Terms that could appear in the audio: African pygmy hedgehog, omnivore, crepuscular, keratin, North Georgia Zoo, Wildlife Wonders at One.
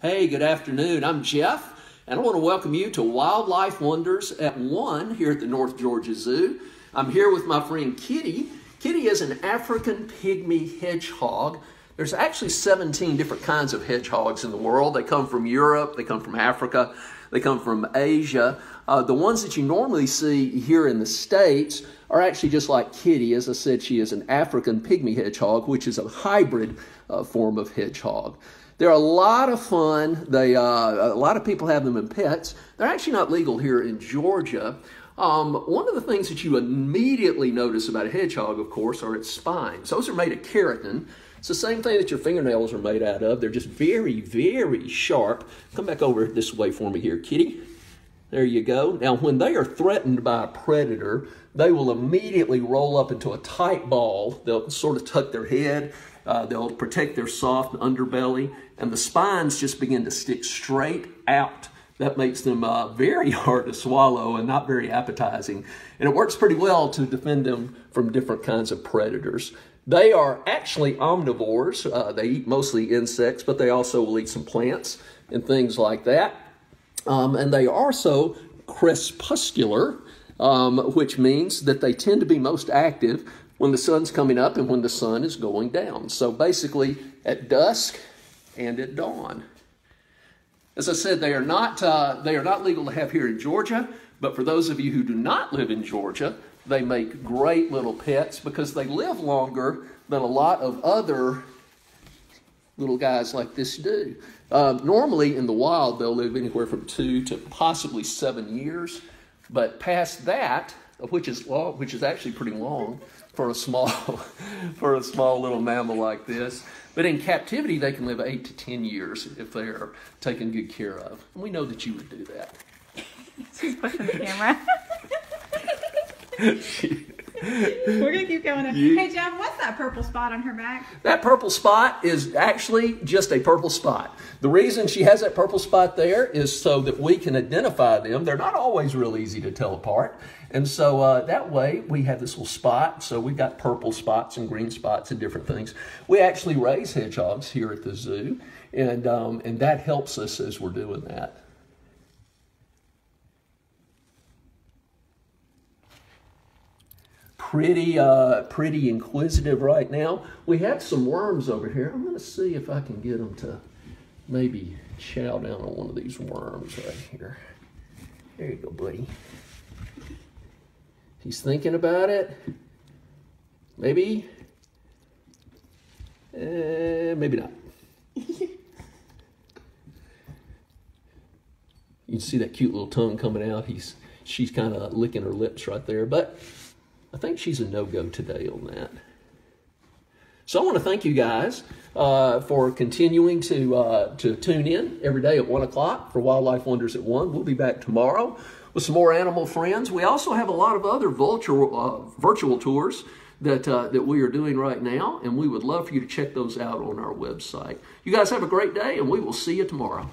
Hey, good afternoon. I'm Jeff, and I want to welcome you to Wildlife Wonders at One here at the North Georgia Zoo. I'm here with my friend Kitty. Kitty is an African pygmy hedgehog. There's actually 17 different kinds of hedgehogs in the world. They come from Europe, they come from Africa, they come from Asia. The ones that you normally see here in the States are actually just like Kitty. As I said, she is an African pygmy hedgehog, which is a hybrid form of hedgehog. They're a lot of fun. A lot of people have them in pets. They're actually not legal here in Georgia. One of the things that you immediately notice about a hedgehog, of course, are its spines. Those are made of keratin. It's the same thing that your fingernails are made out of. They're just very, very sharp. Come back over this way for me here, Kitty. There you go. Now, when they are threatened by a predator, they will immediately roll up into a tight ball. They'll sort of tuck their head. They'll protect their soft underbelly, and the spines just begin to stick straight out. That makes them very hard to swallow and not very appetizing. And it works pretty well to defend them from different kinds of predators. They are actually omnivores. They eat mostly insects, but they also will eat some plants and things like that. And they are also crepuscular, which means that they tend to be most active when the sun's coming up and when the sun is going down. So basically at dusk and at dawn. As I said, they are not legal to have here in Georgia, but for those of you who do not live in Georgia, they make great little pets because they live longer than a lot of other little guys like this do. Normally in the wild, they'll live anywhere from 2 to possibly 7 years, but past that, which is actually pretty long for a small little mammal like this. But in captivity, they can live 8 to 10 years if they are taken good care of. And we know that you would do that. She's pushing the camera. We're gonna keep going. Hey, Jeff, what's that purple spot on her back? That purple spot is actually just a purple spot. The reason she has that purple spot there is so that we can identify them. They're not always real easy to tell apart. And so that way we have this little spot. So we've got purple spots and green spots and different things. We actually raise hedgehogs here at the zoo, and that helps us as we're doing that. Pretty inquisitive right now. We have some worms over here. I'm going to see if I can get them to maybe chow down on one of these worms right here. There you go, buddy. He's thinking about it. Maybe. Maybe not. You can see that cute little tongue coming out. She's kind of licking her lips right there, but I think she's a no-go today on that. So I want to thank you guys for continuing to tune in every day at 1 o'clock for Wildlife Wonders at 1. We'll be back tomorrow with some more animal friends. We also have a lot of other virtual tours that we are doing right now, and we would love for you to check those out on our website. You guys have a great day, and we will see you tomorrow.